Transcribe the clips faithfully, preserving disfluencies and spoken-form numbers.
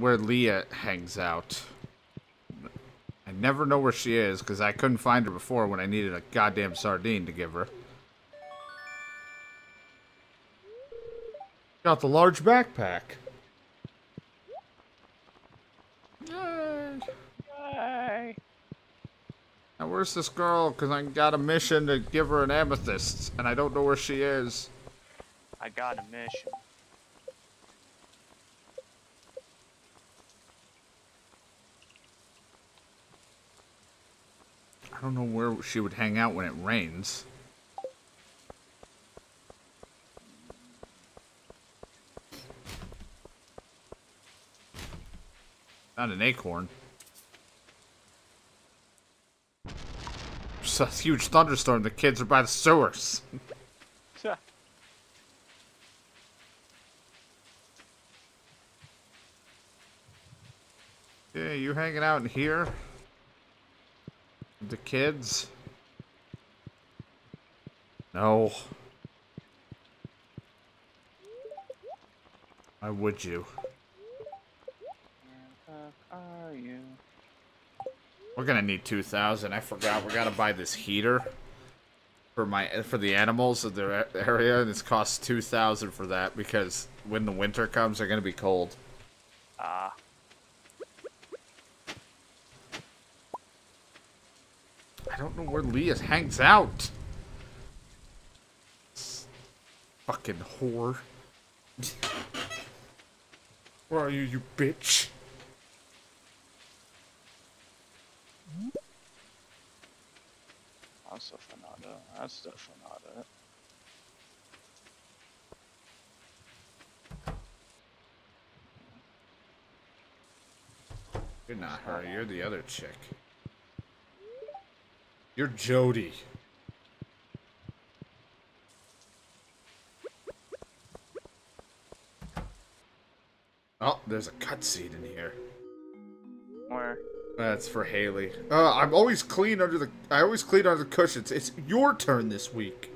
where Leah hangs out. I never know where she is, because I couldn't find her before when I needed a goddamn sardine to give her. Got the large backpack. Yay. Now where's this girl? Because I got a mission to give her an amethyst, and I don't know where she is. I got a mission. I don't know where she would hang out when it rains. Not an acorn. It's a huge thunderstorm. The kids are by the sewers. Sure. Yeah, you hanging out in here? The kids? No. Why would you? Where the fuck are you? We're gonna need two thousand. I forgot. We gotta buy this heater for my for the animals of their area, and it's cost two thousand for that because when the winter comes, they're gonna be cold. Ah. Uh. I don't know where Leah hangs out. Fucking whore. Where are you, you bitch? That's definitely not it. That's definitely not it. You're not her. You're the other chick. You're Jody. Oh, there's a cutscene in here. Where? That's for Haley. Uh, I'm always clean under the. I always clean under the cushions. It's your turn this week.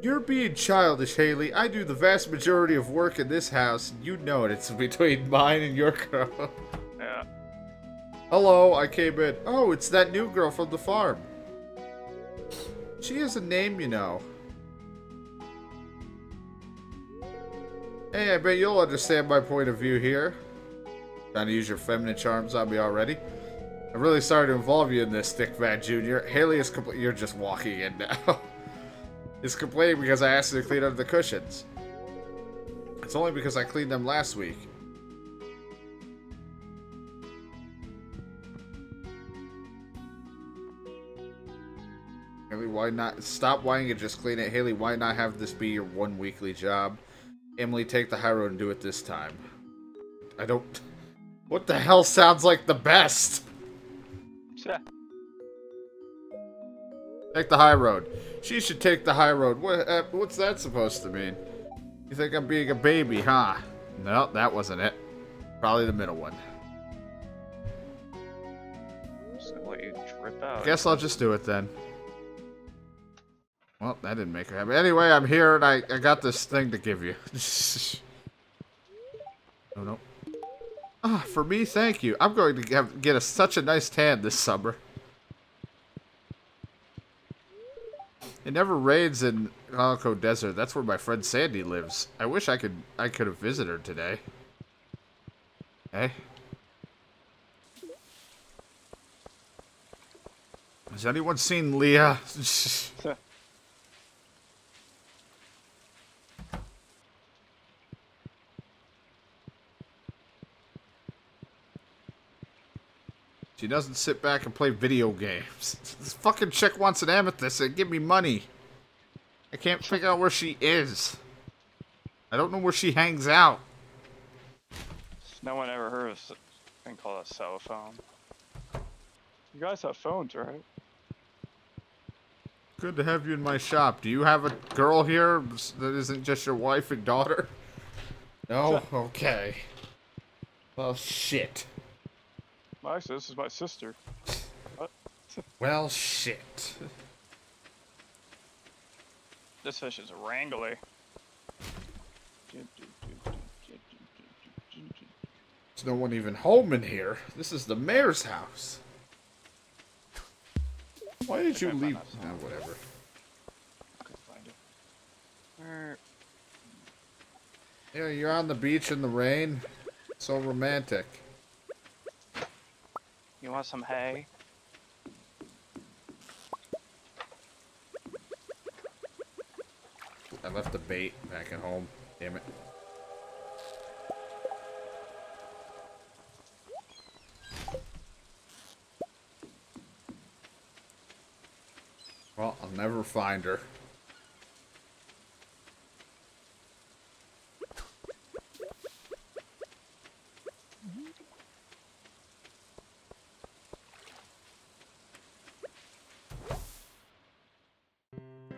You're being childish, Haley. I do the vast majority of work in this house, and you know it. It's between mine and your girl. Yeah. Hello, I came in. Oh, it's that new girl from the farm. She has a name, you know. Hey, I bet you'll understand my point of view here. Trying to use your feminine charms on me already. I'm really sorry to involve you in this, Stick Vat Junior Haley is compl- You're just walking in now. Is complaining because I asked her to clean up the cushions. It's only because I cleaned them last week. Haley, why not? Stop whining and just clean it. Haley, why not have this be your one weekly job? Emily, take the high road and do it this time. I don't... What the hell sounds like the best? Sure. Take the high road. She should take the high road. What, uh, what's that supposed to mean? You think I'm being a baby, huh? No, that wasn't it. Probably the middle one. So what, you drip out? I guess I'll just do it then. Well, that didn't make her happy. Anyway, I'm here and I, I got this thing to give you. Oh, no. Ah, for me, thank you. I'm going to have, get a, such a nice tan this summer. It never rains in Calico Desert. That's where my friend Sandy lives. I wish I could I could have visited her today. Hey. Has anyone seen Leah? She doesn't sit back and play video games. This fucking chick wants an amethyst and give me money. I can't figure out where she is. I don't know where she hangs out. No one ever heard of a thing called a cell phone. You guys have phones, right? Good to have you in my shop. Do you have a girl here that isn't just your wife and daughter? No? Okay. Well, shit. Actually, this is my sister. What? Well, shit. This fish is a wrangler. There's no one even home in here. This is the mayor's house. Why did you leave? No, whatever. Where? Yeah, you're on the beach in the rain. So romantic. You want some hay? I left the bait back at home. Damn it. Well, I'll never find her.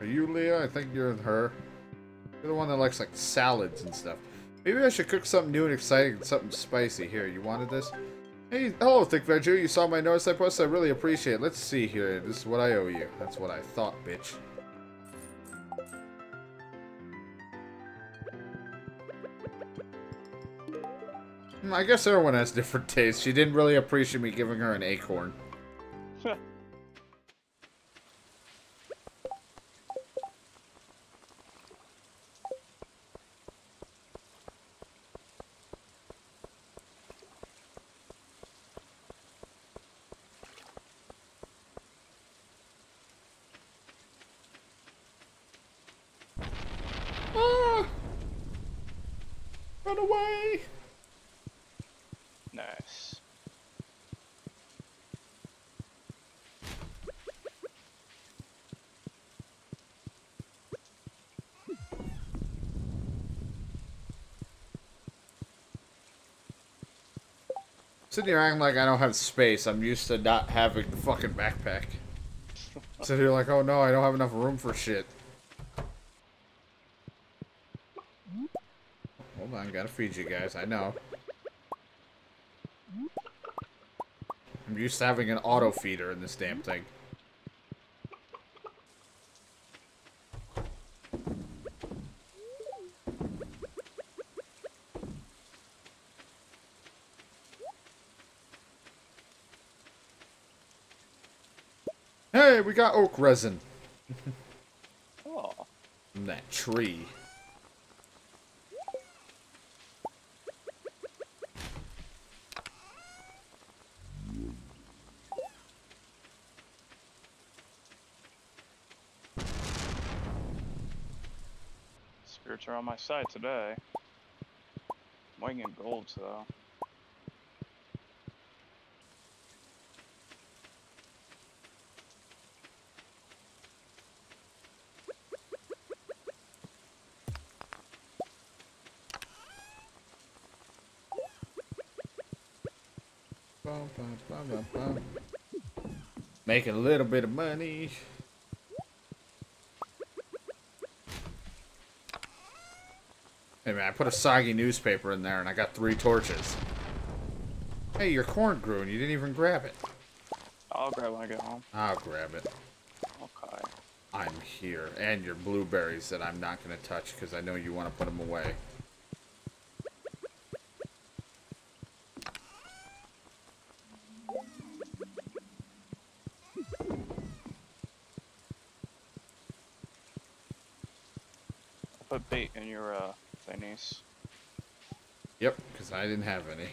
Are you Leah? I think you're her. You're the one that likes like salads and stuff. Maybe I should cook something new and exciting and something spicy. Here, you wanted this? Hey, hello, Thick Veggie. You saw my notice I posted? I really appreciate it. Let's see here. This is what I owe you. That's what I thought, bitch. I guess everyone has different tastes. She didn't really appreciate me giving her an acorn. Away. Nice. Sitting here acting like I don't have space. I'm used to not having the fucking backpack. Sitting here like, oh no, I don't have enough room for shit. I gotta feed you guys, I know. I'm used to having an auto feeder in this damn thing. Hey, we got oak resin. Oh. From that tree. Are on my side today. I'm winging golds though. Bum, bum, bum, bum, bum. Making a little bit of money. Hey man, I put a soggy newspaper in there and I got three torches. Hey, your corn grew and you didn't even grab it. I'll grab it when I get home. I'll grab it. Okay. I'm here. And your blueberries that I'm not going to touch because I know you want to put them away. I'll put bait in your, uh... thingies. Yep, because I didn't have any.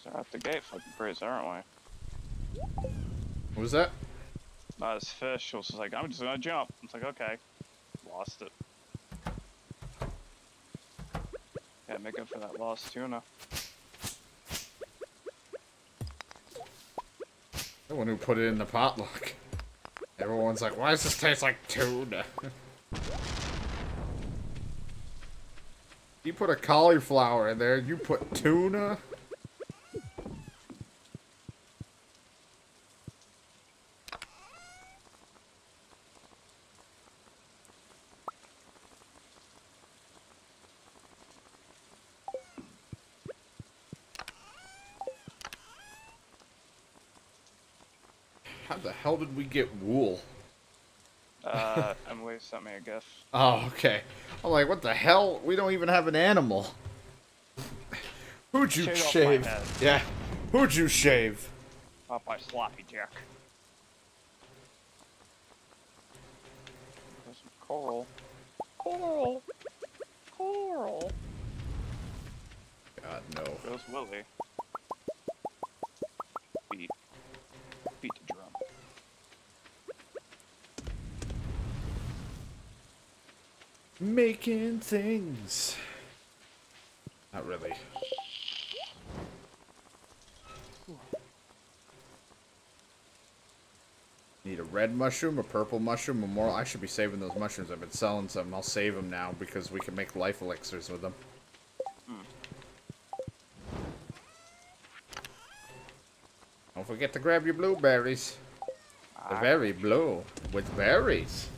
Start out the gate fucking prison, aren't we? What was that? Not as fish. It was like, I'm just gonna jump. It's like, okay. Lost it. Gotta make up for that lost tuna. The one who put it in the potluck. Everyone's like, why does this taste like tuna? You put a cauliflower in there, you put tuna? How the hell did we get wool? Uh, Emily sent me a gift. Oh, okay. I'm like, what the hell? We don't even have an animal. Who'd you shave? shave? Yeah. Who'd you shave? Off my sloppy jack. There's some coral. Coral. Coral. God, no. There's Willie. Beat. Beat the drum. Making things. Not really. Need a red mushroom, a purple mushroom, a moral. I should be saving those mushrooms. I've been selling some. I'll save them now because we can make life elixirs with them. Mm. Don't forget to grab your blueberries. They're ah. very blue with berries.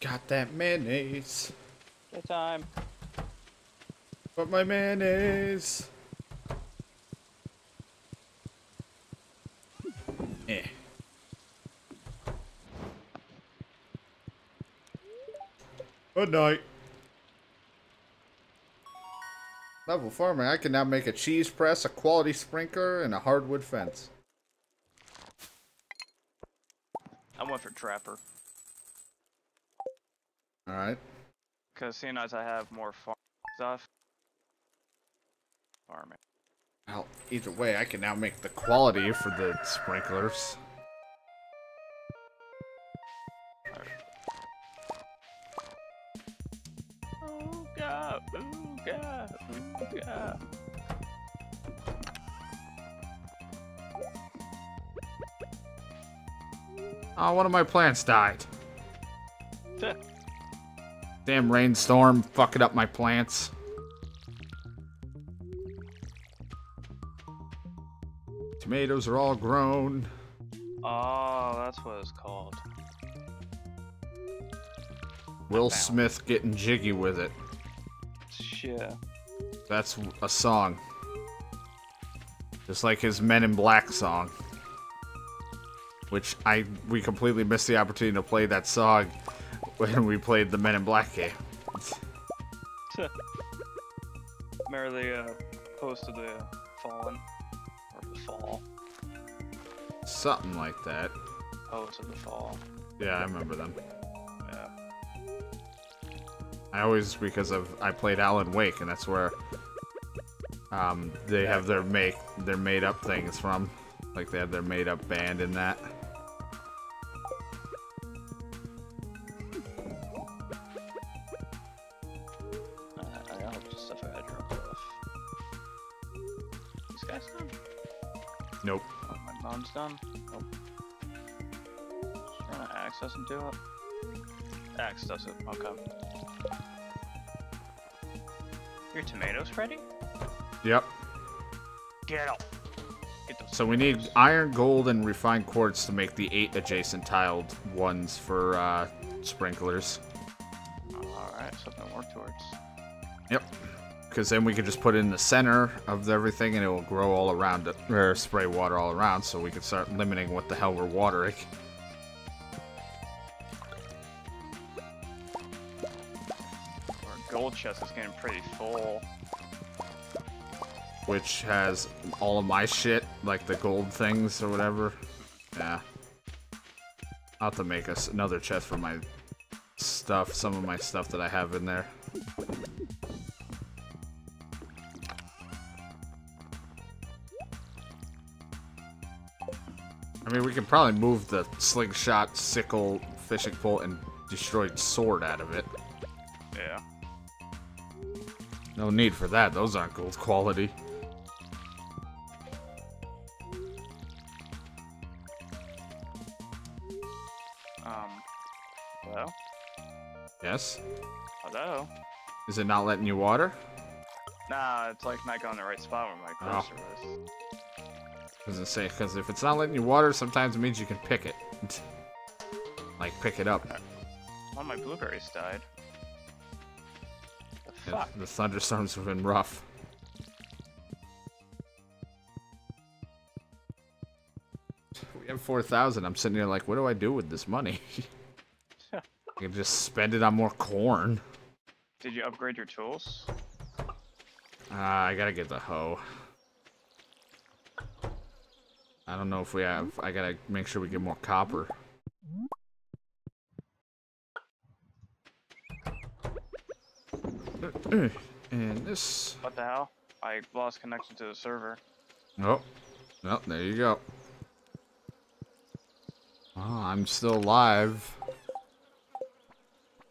Got that mayonnaise. Good time. But my mayonnaise. Eh. Good night. Level farming. I can now make a cheese press, a quality sprinkler, and a hardwood fence. I went for trapper. Alright. Because seeing as I have more farm stuff. Farming. Well, either way, I can now make the quality for the sprinklers. Ooga, ooga, ooga. Oh, one of my plants died. Damn rainstorm fucking up my plants. Tomatoes are all grown. Oh, that's what it's called. Will Smith getting jiggy with it. Shit. That's a song. Just like his Men in Black song. Which I we completely missed the opportunity to play that song when we played the Men in Black game. Merely uh, posted the Fallen. Or the Fall. Something like that. Post of the Fall. Yeah, I remember them. Yeah. I always, because of, I played Alan Wake, and that's where um, they have their make, their made up things from. Like they have their made up band in that. Nope. Oh, my mom's done? Nope. Just trying to access and do it. Axe does it. Okay. Your tomatoes ready? Yep. Get up. Get those so tomatoes. We need iron, gold, and refined quartz to make the eight adjacent tiled ones for uh, sprinklers. Alright, something to work towards. Yep. Because then we can just put it in the center of everything and it will grow all around it, or spray water all around, so we can start limiting what the hell we're watering. Our gold chest is getting pretty full. Which has all of my shit, like the gold things or whatever. Yeah. I'll have to make us another chest for my stuff, some of my stuff that I have in there. I mean, we can probably move the slingshot, sickle, fishing pole, and destroyed sword out of it. Yeah. No need for that. Those aren't gold quality. Um, hello? Yes? Hello? Is it not letting you water? Nah, it's like not going to the right spot where my cursor oh. is. I was gonna say, because if it's not letting you water, sometimes it means you can pick it. Like, pick it up. All my blueberries died. The fuck? The, the thunderstorms have been rough. We have four thousand. I'm sitting here like, what do I do with this money? I can just spend it on more corn. Did you upgrade your tools? Uh, I gotta get the hoe. I don't know if we have... I gotta make sure we get more copper. And this... What the hell? I lost connection to the server. Oh. Well, there you go. Oh, I'm still live.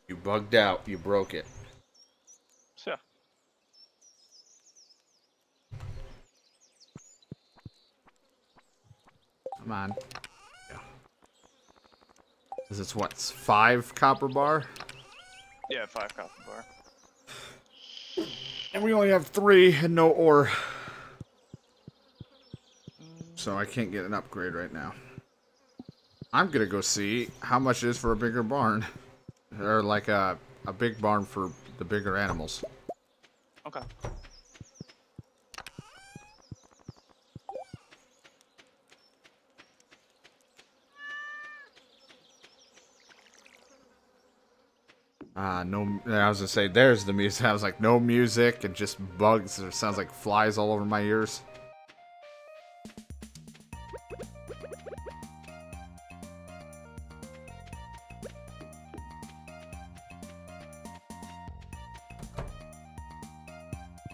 You bugged out. You broke it. Yeah. Come on. Yeah. Is this what? Five copper bar? Yeah, five copper bar. And we only have three and no ore. So I can't get an upgrade right now. I'm gonna go see how much it is for a bigger barn. Or like a, a big barn for the bigger animals. Okay. Ah, uh, no, I was gonna say, there's the music. I was like, no music, and just bugs. It sounds like flies all over my ears.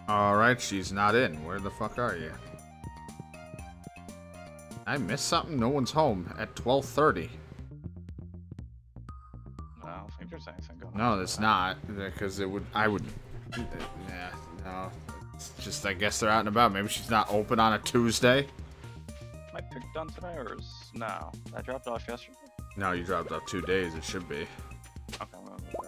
Alright, she's not in. Where the fuck are you? I missed something? No one's home at twelve thirty. No, that's not, because it would, I would, yeah, no, it's just, I guess they're out and about. Maybe she's not open on a Tuesday. Am I picked on today, or is, no, I dropped off yesterday? No, you dropped off two days, it should be. Okay, I'm gonna grab a picked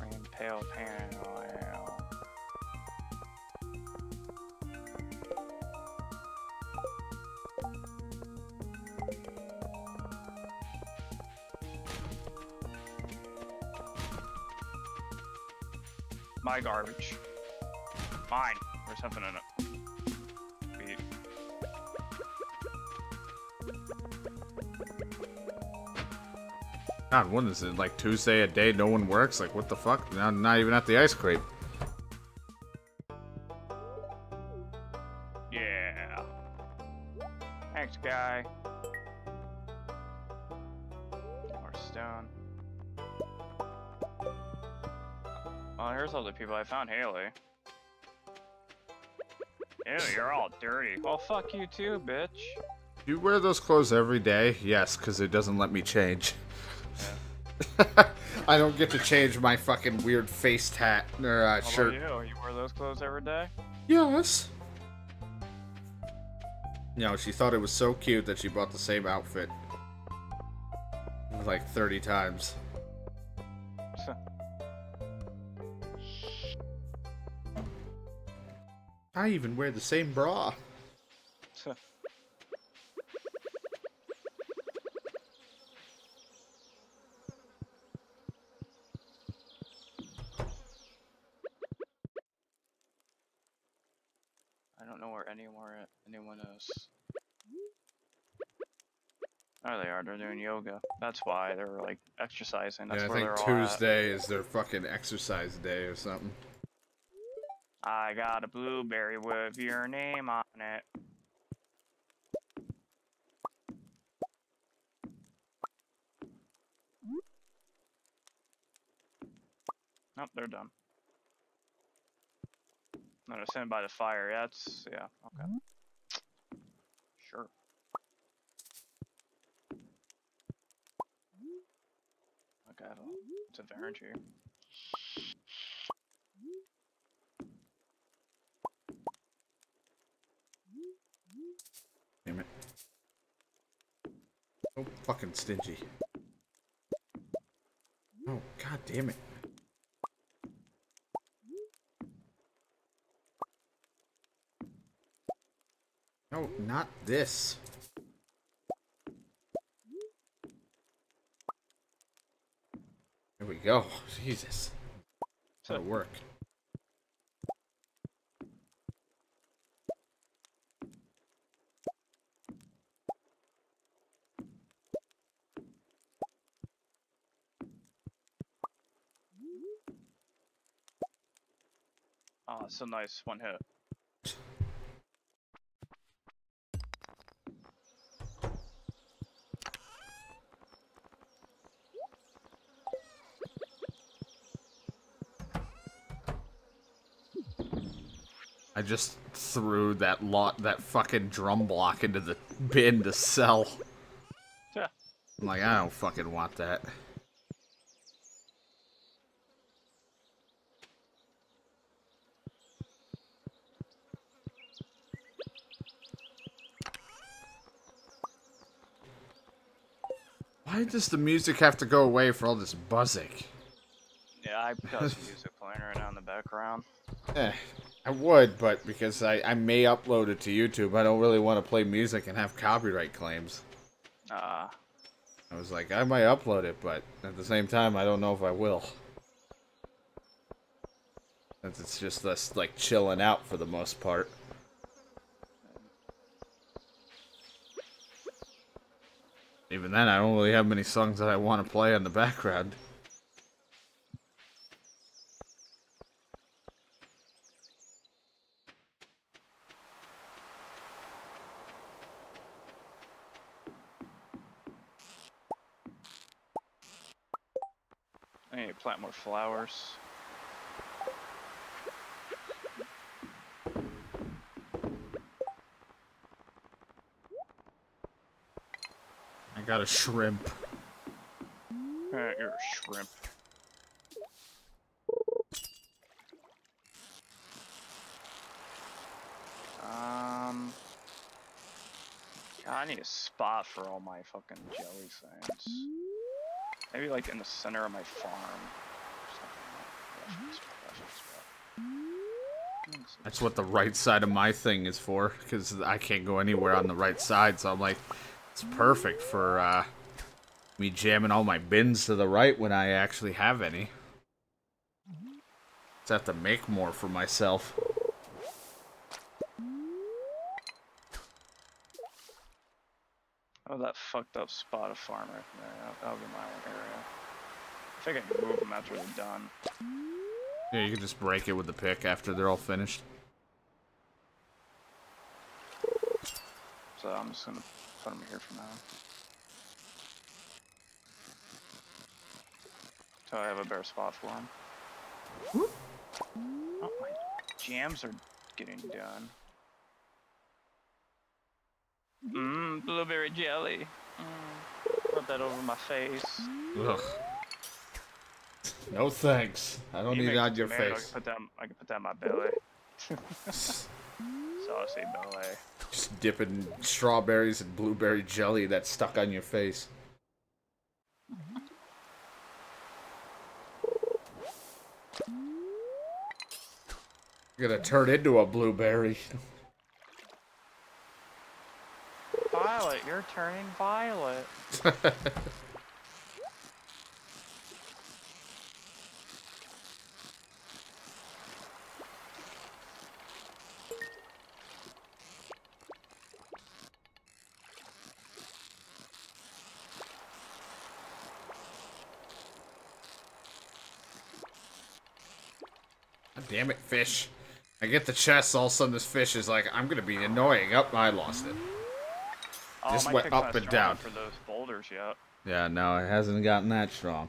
on. Bring in pale pan. My garbage. Mine. There's something in it. Eat. God, what is it? Like Tuesday a day, no one works? Like, what the fuck? Now, not even at the ice cream. Yeah. Thanks, guy. More stone. Oh, here's all the people. I found Haley. Ew, you're all dirty. Well, fuck you too, bitch. You wear those clothes every day? Yes, because it doesn't let me change. Yeah. I don't get to change my fucking weird faced hat or uh, How shirt. About you? You wear those clothes every day? Yes. You know, she thought it was so cute that she bought the same outfit like thirty times. I even wear the same bra. I don't know where anywhere anyone is. Oh, they are. They're doing yoga. That's why they're like exercising. That's yeah, I where think they're Tuesday all at. Is their fucking exercise day or something. I got a blueberry with your name on it. Nope, they're done. No, they're sitting by the fire. That's, yeah, okay. Sure. Okay, I have a, it's a Varant here. get stingy. Oh, god damn it. No, not this. There we go. Jesus. That'll work. Oh, that's a nice one hit. I just threw that lot, that fucking drum block into the bin to sell. Yeah. I'm like, I don't fucking want that. Why does the music have to go away for all this buzzing? Yeah, I've got some music playing right now in the background. Eh, I would, but because I, I may upload it to YouTube, I don't really want to play music and have copyright claims. Ah. Uh, I was like, I might upload it, but at the same time, I don't know if I will. Since it's just us, like, chilling out for the most part. Even then, I don't really have many songs that I want to play in the background. I need to plant more flowers. Got a shrimp. Uh, you're a shrimp. Um, God, I need a spot for all my fucking jelly things. Maybe like in the center of my farm. That's what the right side of my thing is for, because I can't go anywhere on the right side. So I'm like. It's perfect for uh, me jamming all my bins to the right when I actually have any. Just have to make more for myself. Oh, that fucked up spot of farm right there. That'll be my area. I think I can move them after they're done. Yeah, you can just break it with the pick after they're all finished. So I'm just gonna. Put them here for now. So I have a bare spot for them. Whoop. Oh, my jams are getting done. Mmm, blueberry jelly. Mm, rub that over my face. Ugh. No thanks. I don't you need it on your tomato, face. I can put that. I can put that in my belly. Saucy belly. Just dipping strawberries and blueberry jelly that's stuck on your face. You're gonna turn into a blueberry. Violet, you're turning violet. Damn it, fish. I get the chest, all of a sudden this fish is like, I'm gonna be annoying. Up, oh, I lost it. Oh, this went up and down. For those boulders yet. Yeah, no, it hasn't gotten that strong.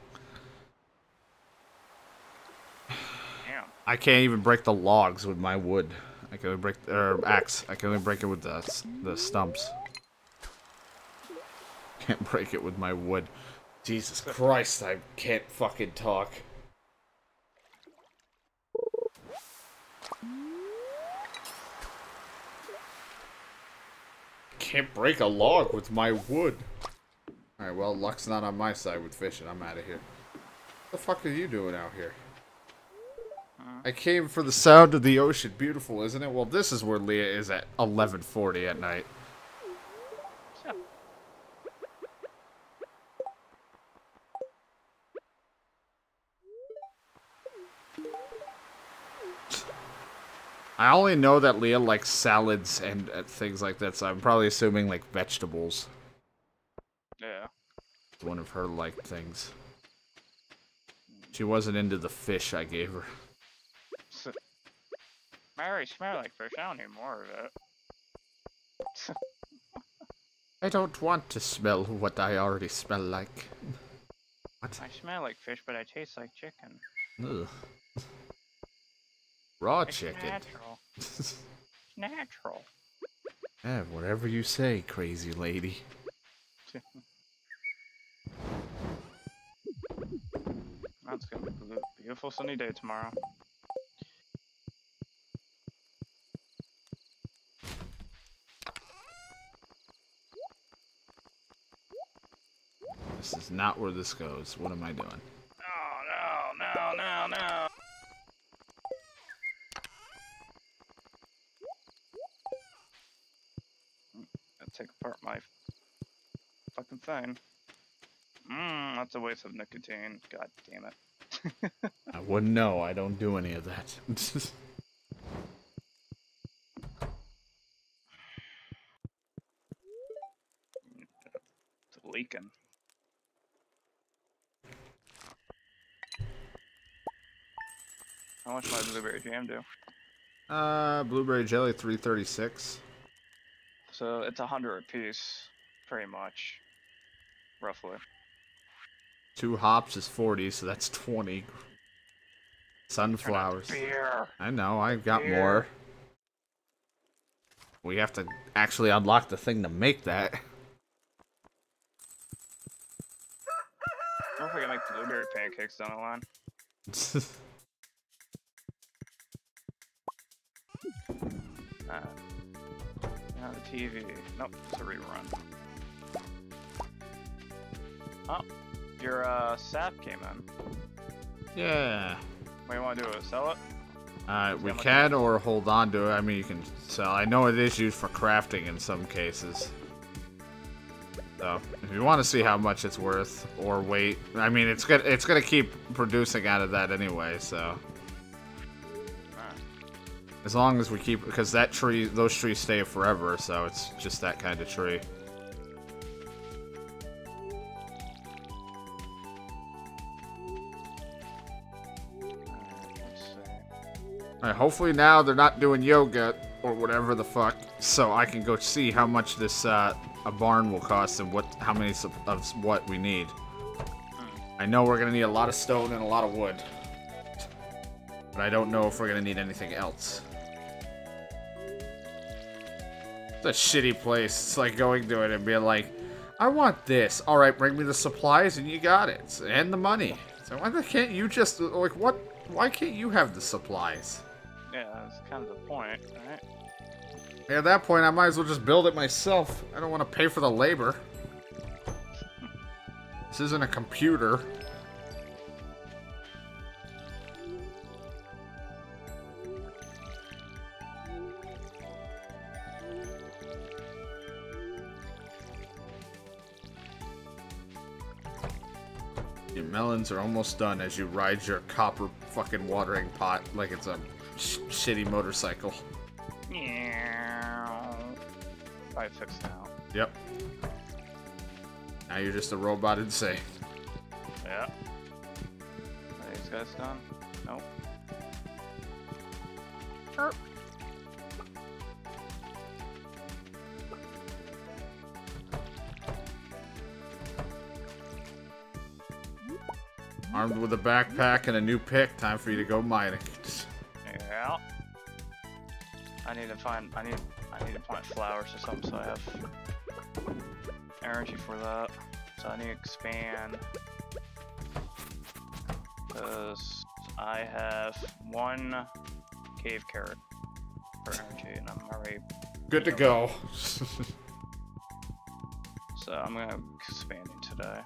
Damn. I can't even break the logs with my wood. I can only break, or axe. I can only break it with the, the stumps. Can't break it with my wood. Jesus Christ, I can't fucking talk. Can't break a log with my wood. All Alright, well, luck's not on my side with fishing. I'm out of here. What the fuck are you doing out here? I came for the sound of the ocean. Beautiful, isn't it? Well, this is where Leah is at eleven forty at night. I only know that Leah likes salads and uh, things like that, so I'm probably assuming, like, vegetables. Yeah. It's one of her, like, things. She wasn't into the fish I gave her. I already smell like fish. I don't need more of it. I don't want to smell what I already smell like. What? I smell like fish, but I taste like chicken. Ugh. Raw it's chicken. Natural. It's natural. Yeah, whatever you say, crazy lady. Oh, it's gonna be a beautiful sunny day tomorrow. This is not where this goes. What am I doing? Oh, no, no, no, no. Take apart my fucking thing. Mmm, that's a waste of nicotine. God damn it. I wouldn't know. I don't do any of that. It's leaking. How much my blueberry jam do? Uh, blueberry jelly, three thirty-six. So it's a hundred apiece, pretty much, roughly. Two hops is forty, so that's twenty. Sunflowers. Beer. I know, I've got beer. More. We have to actually unlock the thing to make that. I don't forget to make blueberry pancakes down the line. uh. Not a T V. Nope, it's a rerun. Oh, your uh, sap came in. Yeah. What do you want to do? Sell it? Uh, we can or hold on to it. I mean, you can sell. I know it is used for crafting in some cases. So, if you want to see how much it's worth or wait, I mean, it's gonna it's gonna keep producing out of that anyway. So. As long as we keep, because that tree, those trees stay forever, so it's just that kind of tree. Alright, hopefully now they're not doing yoga, or whatever the fuck, so I can go see how much this, uh, a barn will cost and what, how many of what we need. I know we're gonna need a lot of stone and a lot of wood. But I don't know if we're gonna need anything else. It's a shitty place. It's like going to it and being like, I want this. Alright, bring me the supplies and you got it. And the money. So why can't you just, like, what? Why can't you have the supplies? Yeah, that's kind of the point, right? At that point, I might as well just build it myself. I don't want to pay for the labor. This isn't a computer. Melons are almost done as you ride your copper fucking watering pot like it's a sh shitty motorcycle. Yeah. Probably fixed now. Yep. Now you're just a robot insane. Yeah. Are these guys done? Nope. Chirp. Armed with a backpack and a new pick, time for you to go mining. Yeah. I need to find. I need. I need to plant flowers or something, so I have energy for that. So I need to expand because I have one cave carrot for energy, and I'm already good to go. So I'm gonna expand into today.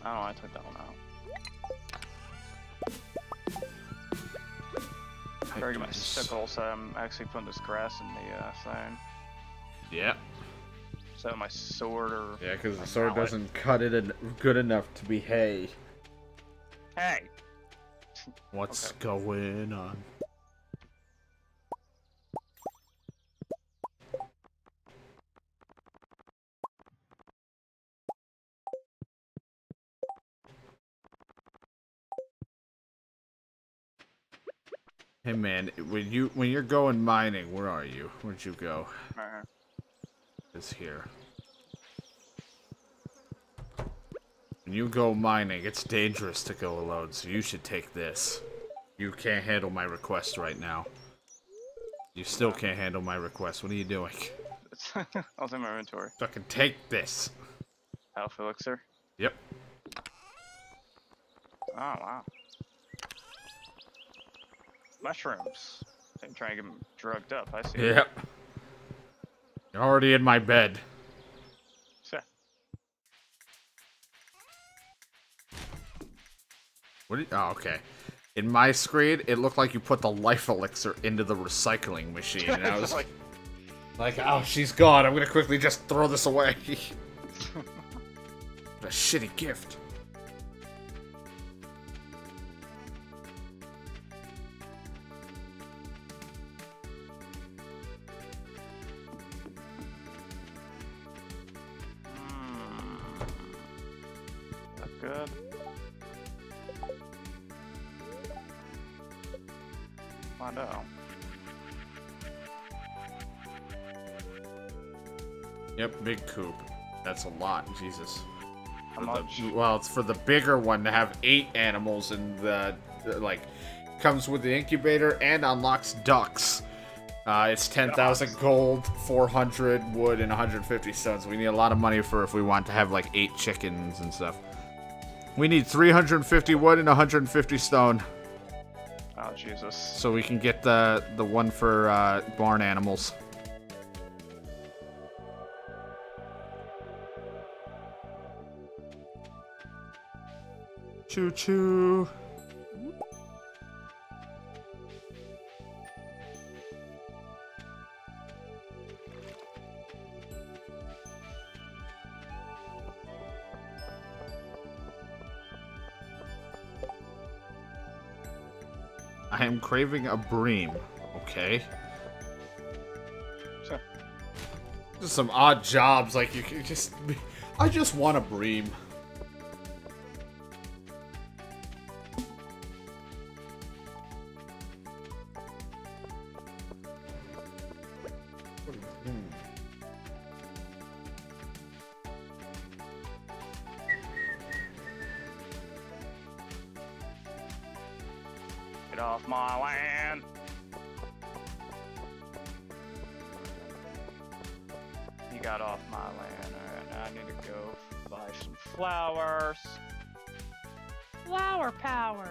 I don't know, I took that one out. I buried my sickle, so I'm actually putting this grass in the uh, thing. Yeah. So my sword or... Yeah, because the sword pallet. Doesn't cut it en good enough to be hay. Hey! What's okay. going on? Hey man, when you when you're going mining, where are you? Where'd you go? Uh-huh. It's here. When you go mining, it's dangerous to go alone, so you should take this. You can't handle my request right now. You still can't handle my request. What are you doing? I'll take my inventory. Fucking take this. Alpha elixir. Yep. Oh wow. Mushrooms. I'm trying to get them drugged up. I see. Yep. That. You're already in my bed. Sure. What? Did, oh, okay. In my screen, it looked like you put the life elixir into the recycling machine, and I was like, like, oh, she's gone. I'm gonna quickly just throw this away. What a shitty gift. Good. I know. Yep, big coop. That's a lot, Jesus. How much? The, well, it's for the bigger one to have eight animals and the, the like comes with the incubator and unlocks ducks. Uh, it's ten thousand gold, four hundred wood, and one hundred fifty stones. We need a lot of money for if we want to have like eight chickens and stuff. We need three hundred fifty wood and one hundred fifty stone. Oh, Jesus. So we can get the, the one for uh, barn animals. Choo-choo. I am craving a bream. Okay. Sure. Just some odd jobs, like you can just. I just want a bream. Off my land. You got off my land. Alright, now I need to go buy some flowers. Flower power.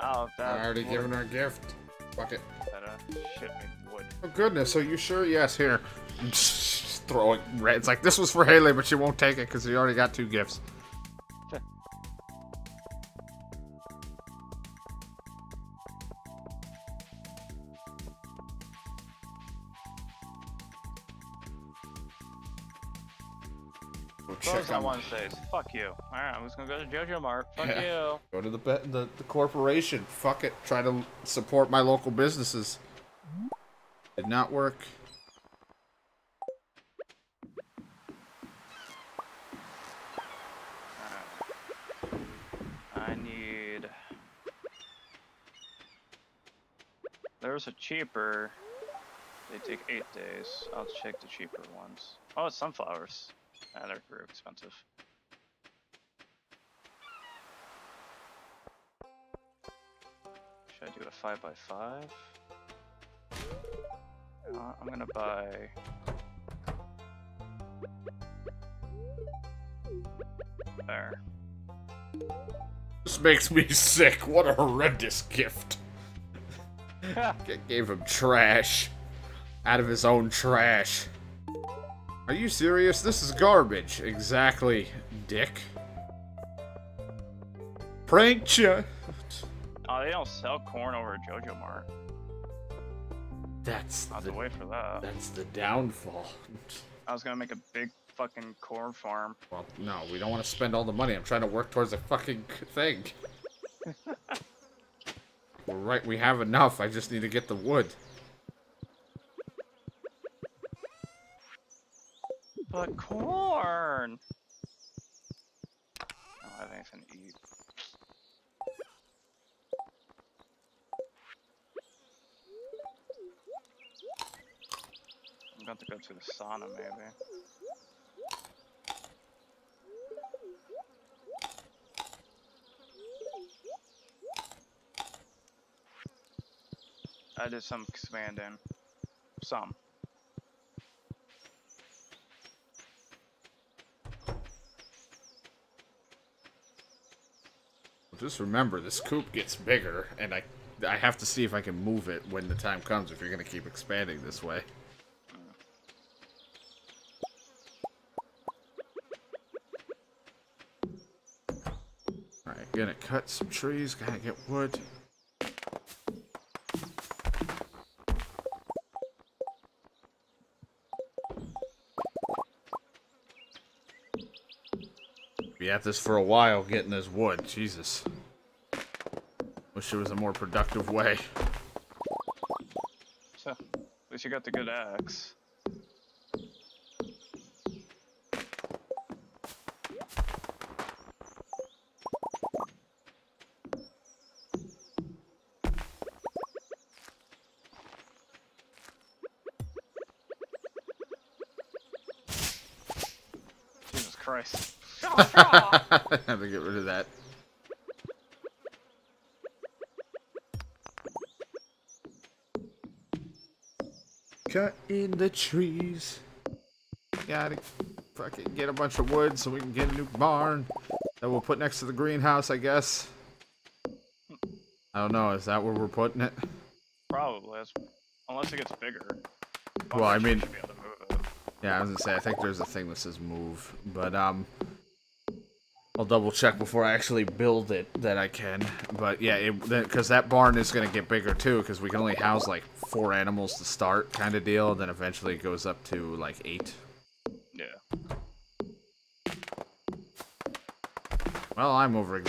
Oh, that. I already wood. Given her a gift. Fuck it. That uh, shit me wood. Oh goodness, are you sure? Yes, here. Just throwing red. It's like this was for Haley, but she won't take it because she already got two gifts. First I want to say is, fuck you. Alright, I'm just gonna go to JoJo Mart. Fuck yeah. you. Go to the, the the corporation. Fuck it. Try to support my local businesses. Did not work. Right. I need... There's a cheaper. They take eight days. I'll check the cheaper ones. Oh, it's sunflowers. Ah, they're real expensive. Should I do a five by five? Uh, I'm gonna buy... There. This makes me sick. What a horrendous gift. Gave him trash. Out of his own trash. Are you serious? This is garbage. Exactly, dick. Pranked ya! Oh, they don't sell corn over at JoJo Mart. That's the, the way for that. That's the downfall. I was gonna make a big fucking corn farm. Well, no, we don't want to spend all the money. I'm trying to work towards a fucking thing. We're right, we have enough. I just need to get the wood. But corn! I don't have anything to eat. I'm about to go to the sauna, maybe. I did some expanding. Some. Just remember, this coop gets bigger, and I, I have to see if I can move it when the time comes if you're going to keep expanding this way. Gonna cut some trees, gotta get wood. Be at this for a while getting this wood, Jesus. Wish it was a more productive way. So, at least you got the good axe. Christ. I have to get rid of that. Cut in the trees. Gotta fucking get a bunch of wood so we can get a new barn that we'll put next to the greenhouse, I guess. I don't know, is that where we're putting it? Probably, unless it gets bigger. Well, I mean... Yeah, I was gonna say, I think there's a thing that says move, but, um, I'll double check before I actually build it that I can, but yeah, it, because that barn is gonna get bigger too, because we can only house, like, four animals to start kind of deal, and then eventually it goes up to, like, eight. Yeah. Well, I'm over-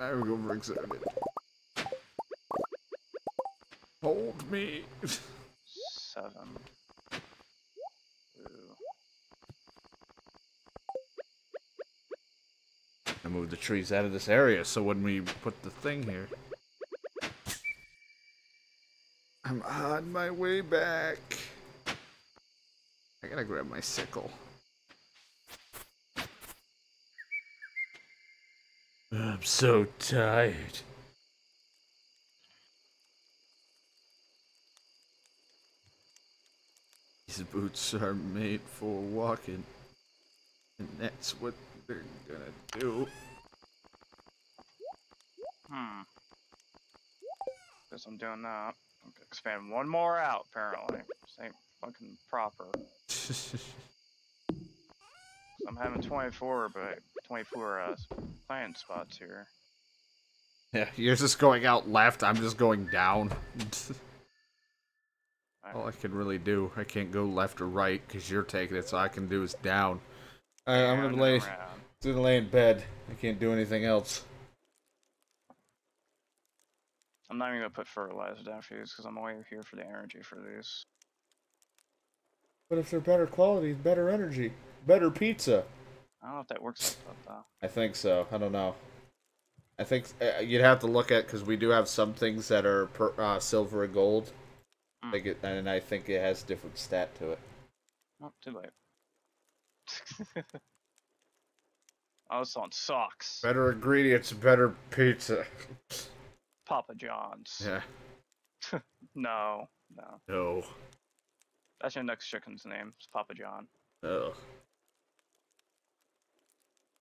I'm over-exerted. Hold me! Seven. And move the trees out of this area, so when we put the thing here... I'm on my way back. I gotta grab my sickle. I'm so tired. These boots are made for walking. And that's what... They're gonna do. Hmm. Guess I'm doing that. I'm gonna expand one more out, apparently. This ain't fucking proper. I'm having twenty-four, but twenty-four uh, plant spots here. Yeah, you're just going out left, I'm just going down. All I can really do, I can't go left or right, because you're taking it, so all I can do is down. Alright, I'm gonna lay, gonna lay in bed. I can't do anything else. I'm not even gonna put fertilizer down for these because I'm only here for the energy for these. But if they're better quality, better energy, better pizza. I don't know if that works like that though. I think so. I don't know. I think uh, you'd have to look at because we do have some things that are per, uh, silver and gold. Mm. I think it, and I think it has different stat to it. Not too late. I was on socks. Better ingredients, better pizza. Papa John's. Yeah. No, no. No. That's your next chicken's name. It's Papa John. Oh.